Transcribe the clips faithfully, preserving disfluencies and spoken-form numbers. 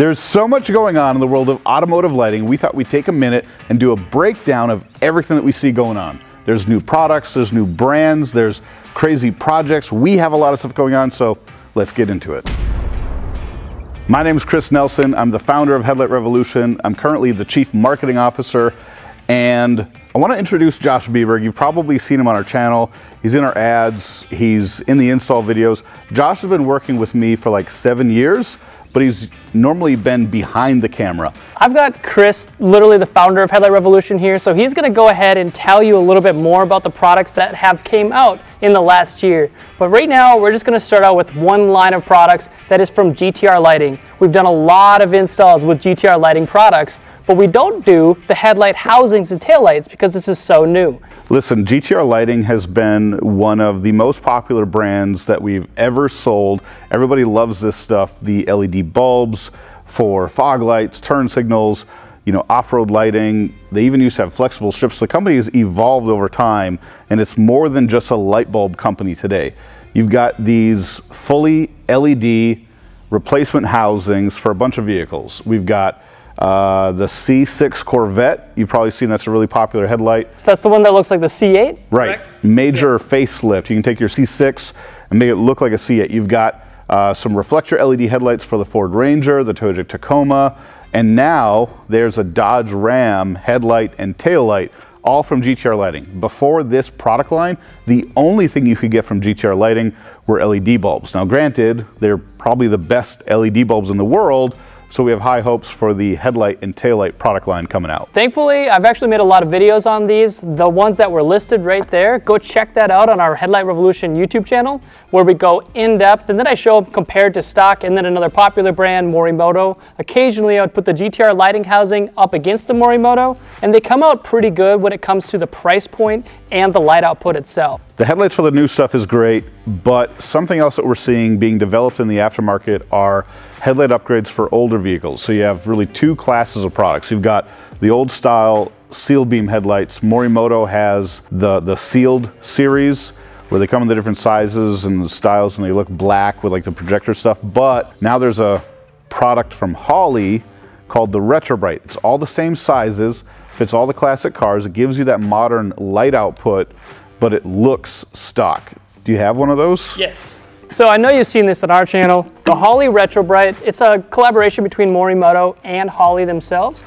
There's so much going on in the world of automotive lighting, we thought we'd take a minute and do a breakdown of everything that we see going on. There's new products, there's new brands, there's crazy projects. We have a lot of stuff going on, so let's get into it. My name is Chris Nelson. I'm the founder of Headlight Revolution. I'm currently the Chief Marketing Officer, and I want to introduce Josh Bieber. You've probably seen him on our channel. He's in our ads. He's in the install videos. Josh has been working with me for like seven years. But he's normally been behind the camera. I've got Chris, literally the founder of Headlight Revolution here, so he's gonna go ahead and tell you a little bit more about the products that have came out in the last year. But right now, we're just gonna start out with one line of products that is from G T R Lighting. We've done a lot of installs with G T R Lighting products, but we don't do the headlight housings and taillights because this is so new. Listen, G T R Lighting has been one of the most popular brands that we've ever sold. Everybody loves this stuff. The L E D bulbs for fog lights, turn signals, you know, off-road lighting. They even used to have flexible strips. The company has evolved over time, and it's more than just a light bulb company today. You've got these fully L E D replacement housings for a bunch of vehicles. We've got Uh, the C six Corvette, you've probably seen that's a really popular headlight. So that's the one that looks like the C eight? Right, correct? Major yeah. Facelift. You can take your C six and make it look like a C eight. You've got uh, some reflector L E D headlights for the Ford Ranger, the Toyota Tacoma, and now there's a Dodge Ram headlight and taillight, all from G T R Lighting. Before this product line, the only thing you could get from G T R Lighting were L E D bulbs. Now granted, they're probably the best L E D bulbs in the world, so we have high hopes for the headlight and taillight product line coming out. Thankfully, I've actually made a lot of videos on these. The ones that were listed right there, go check that out on our Headlight Revolution YouTube channel, where we go in depth, and then I show them compared to stock, and then another popular brand, Morimoto. Occasionally, I would put the G T R Lighting housing up against the Morimoto, and they come out pretty good when it comes to the price point and the light output itself. The headlights for the new stuff is great, but something else that we're seeing being developed in the aftermarket are headlight upgrades for older vehicles. So you have really two classes of products. You've got the old style sealed beam headlights. Morimoto has the, the sealed series, where they come in the different sizes and the styles, and they look black with like the projector stuff. But now there's a product from Holley called the RetroBright. It's all the same sizes, fits all the classic cars. It gives you that modern light output, but it looks stock. Do you have one of those? Yes. So I know you've seen this on our channel, the Holley RetroBright. It's a collaboration between Morimoto and Holley themselves.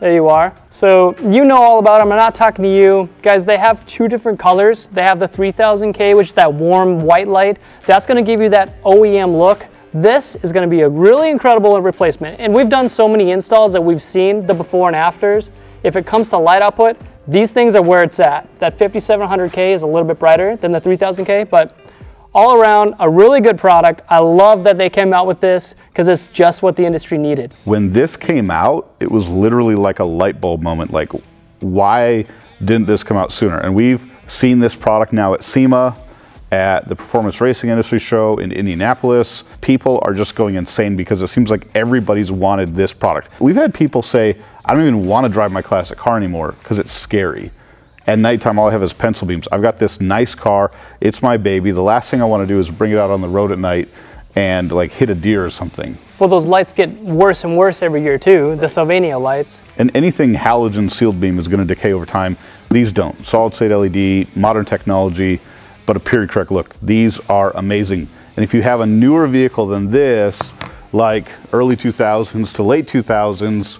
There you are. So you know all about them. I'm not talking to you. Guys, they have two different colors. They have the three thousand K, which is that warm white light. That's gonna give you that O E M look. This is gonna be a really incredible replacement. And we've done so many installs that we've seen the before and afters. If it comes to light output, these things are where it's at. That fifty-seven hundred K is a little bit brighter than the three thousand K, but all around, a really good product. I love that they came out with this because it's just what the industry needed. When this came out, it was literally like a light bulb moment. Like, why didn't this come out sooner? And we've seen this product now at SEMA, at the Performance Racing Industry Show in Indianapolis. People are just going insane because it seems like everybody's wanted this product. We've had people say, I don't even want to drive my classic car anymore because it's scary. At nighttime, all I have is pencil beams. I've got this nice car, it's my baby. The last thing I want to do is bring it out on the road at night and like hit a deer or something. Well, those lights get worse and worse every year too, the Sylvania lights. And anything halogen sealed beam is going to decay over time. These don't. Solid state L E D, modern technology, but a period correct look. These are amazing. And if you have a newer vehicle than this, like early two thousands to late two thousands,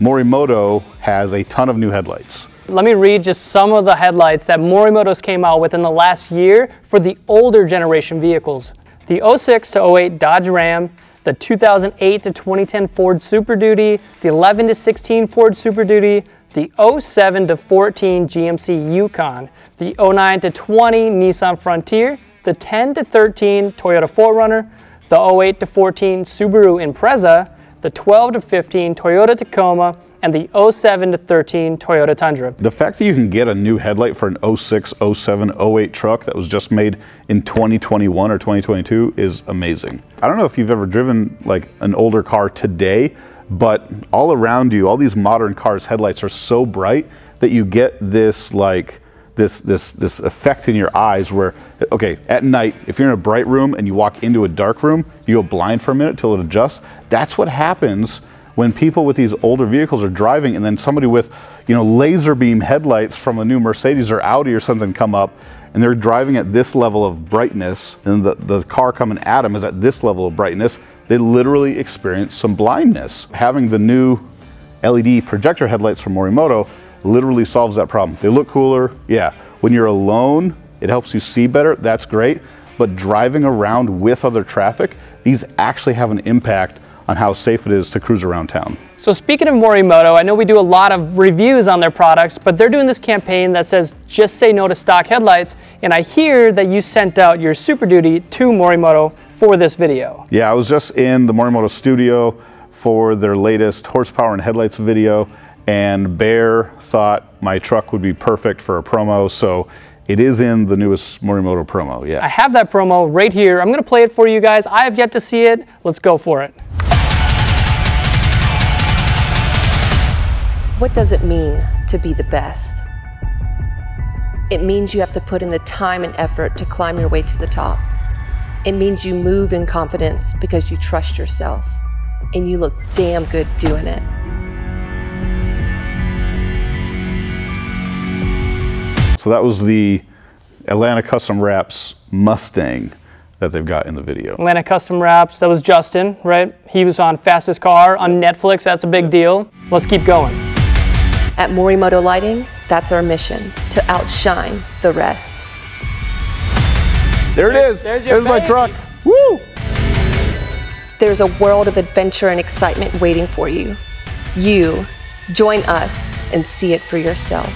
Morimoto has a ton of new headlights. Let me read just some of the headlights that Morimoto's came out with in the last year for the older generation vehicles. The oh six to oh eight Dodge Ram, the two thousand eight to twenty ten Ford Super Duty, the eleven to sixteen Ford Super Duty, the oh seven to fourteen G M C Yukon, the oh nine to twenty Nissan Frontier, the ten to thirteen Toyota four runner, the oh eight to fourteen Subaru Impreza, the twelve to fifteen Toyota Tacoma, and the oh seven to thirteen Toyota Tundra. The fact that you can get a new headlight for an oh six, oh seven, oh eight truck that was just made in twenty twenty-one or twenty twenty-two is amazing. I don't know if you've ever driven like an older car today, but all around you, all these modern cars' headlights are so bright that you get this like this this this effect in your eyes where, okay, at night, if you're in a bright room and you walk into a dark room, you go blind for a minute till it adjusts. That's what happens when people with these older vehicles are driving, and then somebody with, you know, laser beam headlights from a new Mercedes or Audi or something come up, and they're driving at this level of brightness, and the, the car coming at them is at this level of brightness, they literally experience some blindness. Having the new L E D projector headlights from Morimoto literally solves that problem. They look cooler, yeah. When you're alone, it helps you see better, that's great, but driving around with other traffic, these actually have an impact on how safe it is to cruise around town. So speaking of Morimoto, I know we do a lot of reviews on their products, but they're doing this campaign that says, just say no to stock headlights. And I hear that you sent out your Super Duty to Morimoto for this video. Yeah, I was just in the Morimoto studio for their latest horsepower and headlights video, and Bear thought my truck would be perfect for a promo, so it is in the newest Morimoto promo, yeah. I have that promo right here. I'm gonna play it for you guys. I have yet to see it. Let's go for it. What does it mean to be the best? It means you have to put in the time and effort to climb your way to the top. It means you move in confidence because you trust yourself and you look damn good doing it. So that was the Atlanta Custom Wraps Mustang that they've got in the video. Atlanta Custom Wraps, that was Justin, right? He was on Fastest Car on Netflix, that's a big deal. Let's keep going. At Morimoto Lighting, that's our mission, to outshine the rest. There it is, there's, your there's my truck, woo! There's a world of adventure and excitement waiting for you. You, join us and see it for yourself.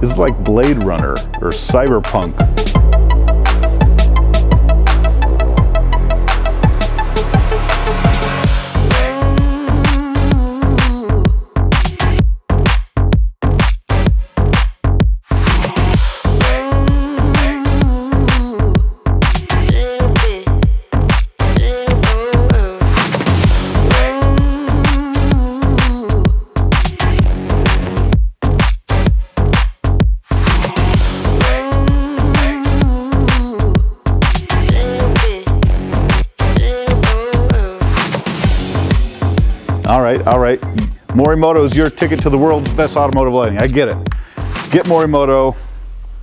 This is like Blade Runner or Cyberpunk. All right, Morimoto is your ticket to the world's best automotive lighting. I get it. Get Morimoto.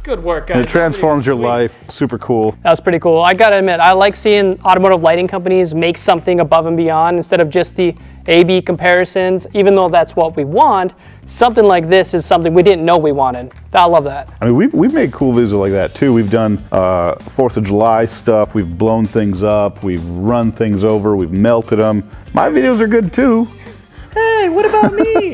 Good work, guys. And it transforms your life. Super cool. That was pretty cool. I gotta admit, I like seeing automotive lighting companies make something above and beyond instead of just the A B comparisons. Even though that's what we want, something like this is something we didn't know we wanted. I love that. I mean, we've, we've made cool visuals like that too. We've done uh, fourth of July stuff. We've blown things up. We've run things over. We've melted them. My videos are good too. Hey, what about me?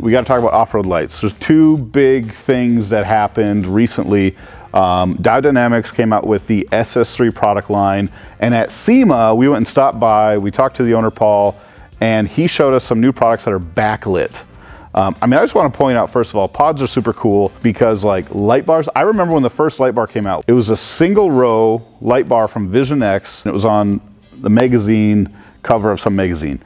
We got to talk about off-road lights. There's two big things that happened recently. Um, Diode Dynamics came out with the S S three product line, and at SEMA, we went and stopped by, we talked to the owner, Paul, and he showed us some new products that are backlit. Um, I mean, I just want to point out, first of all, pods are super cool because, like, light bars, I remember when the first light bar came out, it was a single row light bar from Vision X, and it was on the magazine cover of some magazine.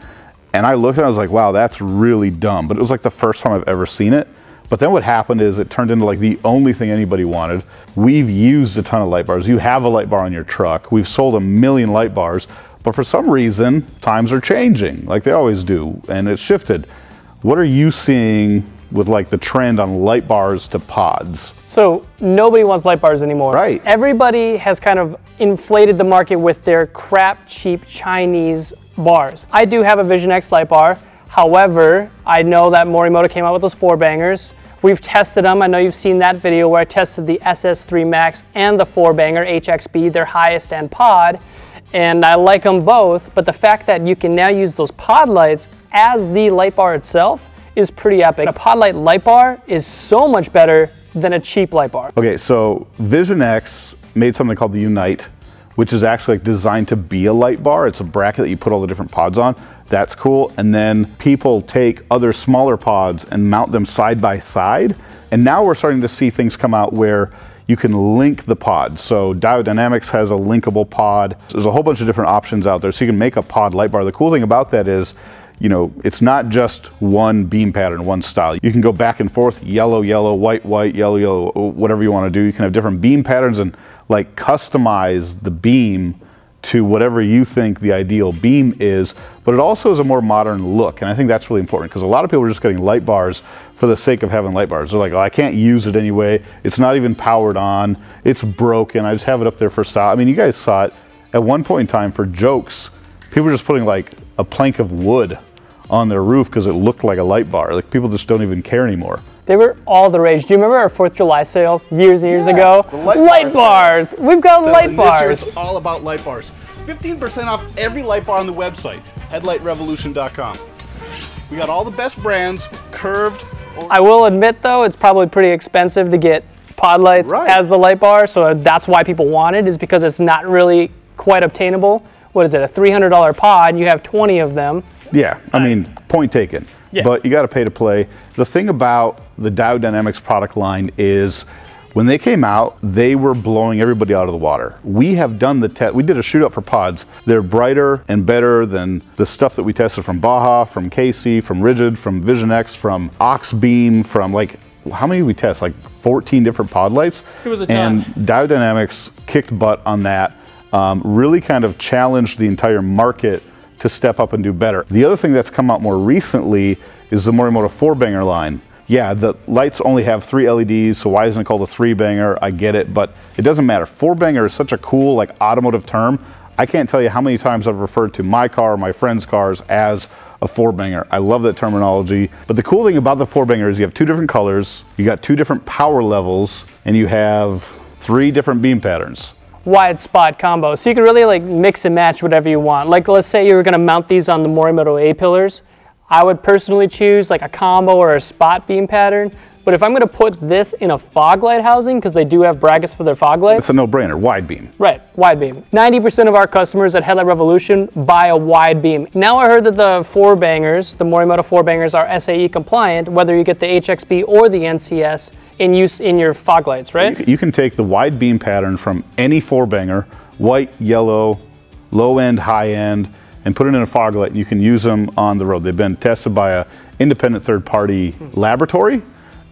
And I looked and I was like, wow, that's really dumb. But it was like the first time I've ever seen it. But then what happened is it turned into like the only thing anybody wanted. We've used a ton of light bars. You have a light bar on your truck. We've sold a million light bars. But for some reason, times are changing like they always do. And it's shifted. What are you seeing with like the trend on light bars to pods? So nobody wants light bars anymore. Right. Everybody has kind of inflated the market with their crap, cheap Chinese bars. I do have a Vision X light bar. However, I know that Morimoto came out with those four bangers. We've tested them. I know you've seen that video where I tested the S S three Max and the four banger H X B, their highest end pod. And I like them both, but the fact that you can now use those pod lights as the light bar itself is pretty epic. A pod light light bar is so much better than a cheap light bar. Okay, so Vision X made something called the Unite, which is actually like designed to be a light bar. It's a bracket that you put all the different pods on. That's cool. And then people take other smaller pods and mount them side by side. And now we're starting to see things come out where you can link the pods. So Diode Dynamics has a linkable pod. There's a whole bunch of different options out there. So you can make a pod light bar. The cool thing about that is, you know, it's not just one beam pattern, one style. You can go back and forth, yellow, yellow, white, white, yellow, yellow, whatever you want to do. You can have different beam patterns and like customize the beam to whatever you think the ideal beam is, but it also is a more modern look. And I think that's really important because a lot of people are just getting light bars for the sake of having light bars. They're like, oh, I can't use it anyway. It's not even powered on. It's broken. I just have it up there for style. I mean, you guys saw it at one point in time for jokes. People were just putting like a plank of wood on their roof because it looked like a light bar. Like people just don't even care anymore. They were all the rage. Do you remember our fourth of July sale years and years yeah, ago? Light, light bars. bars. We've got the, light bars. This year's all about light bars. fifteen percent off every light bar on the website, headlight revolution dot com. We got all the best brands, curved. I will admit though, it's probably pretty expensive to get pod lights right. as the light bar, so that's why people want it, is because it's not really quite obtainable. What is it, a three hundred dollar pod, you have twenty of them. Yeah, I mean, point taken. Yeah. But you gotta pay to play. The thing about the Diode Dynamics product line is when they came out, they were blowing everybody out of the water. We have done the test, we did a shootout for pods. They're brighter and better than the stuff that we tested from Baja, from K C, from Rigid, from Vision X, from Oxbeam, from like, how many did we test? Like fourteen different pod lights? It was a ton. And Diode Dynamics kicked butt on that. Um, really kind of challenged the entire market to step up and do better. The other thing that's come out more recently is the Morimoto four banger line. Yeah, the lights only have three L E Ds, so why isn't it called a three banger? I get it, but it doesn't matter. four banger is such a cool, like, automotive term. I can't tell you how many times I've referred to my car, my friends' cars as a four banger. I love that terminology. But the cool thing about the four banger is you have two different colors, you got two different power levels, and you have three different beam patterns. Wide spot combo. So you can really like mix and match whatever you want. Like let's say you were gonna mount these on the Morimoto A-pillars. I would personally choose like a combo or a spot beam pattern. But if I'm gonna put this in a fog light housing, because they do have brackets for their fog lights. It's a no-brainer, wide beam. Right, wide beam. ninety percent of our customers at Headlight Revolution buy a wide beam. Now I heard that the four bangers, the Morimoto four bangers are S A E compliant, whether you get the H X B or the N C S in use in your fog lights, right? You can take the wide beam pattern from any four banger, white, yellow, low-end, high-end, and put it in a fog light, and you can use them on the road. They've been tested by an independent third-party mm-hmm. laboratory,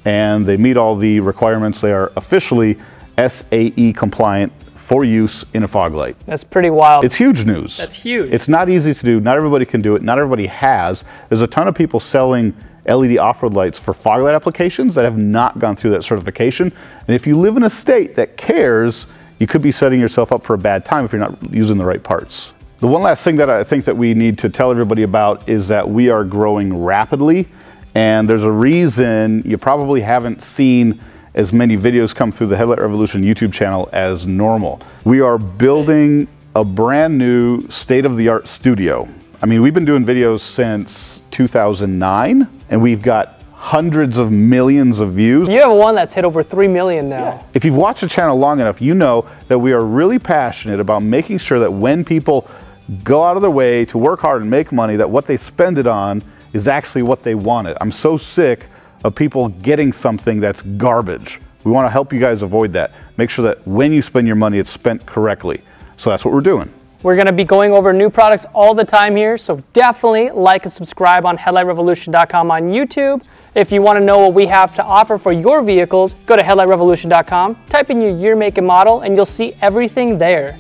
and they meet all the requirements. They are officially S A E compliant for use in a fog light. That's pretty wild. It's huge news. That's huge. It's not easy to do. Not everybody can do it. Not everybody has. There's a ton of people selling L E D off-road lights for fog light applications that have not gone through that certification. And if you live in a state that cares, you could be setting yourself up for a bad time if you're not using the right parts. The one last thing that I think that we need to tell everybody about is that we are growing rapidly, and there's a reason you probably haven't seen as many videos come through the Headlight Revolution YouTube channel as normal. We are building a brand new state-of-the-art studio. I mean, we've been doing videos since two thousand nine, and we've got hundreds of millions of views. You have one that's hit over three million now. Yeah. If you've watched the channel long enough, you know that we are really passionate about making sure that when people go out of their way to work hard and make money, that what they spend it on is actually what they wanted. I'm so sick of people getting something that's garbage. We want to help you guys avoid that. Make sure that when you spend your money, it's spent correctly. So that's what we're doing. We're going to be going over new products all the time here, so definitely like and subscribe on headlight revolution dot com on YouTube. If you want to know what we have to offer for your vehicles, go to headlight revolution dot com, type in your year, make, and model, and you'll see everything there.